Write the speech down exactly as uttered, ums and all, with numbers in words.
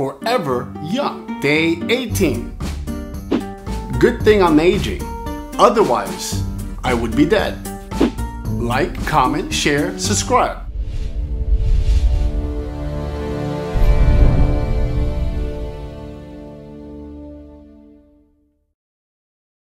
Forever Young, day eighteen. Good thing I'm aging, otherwise I would be dead. Like, comment, share, subscribe.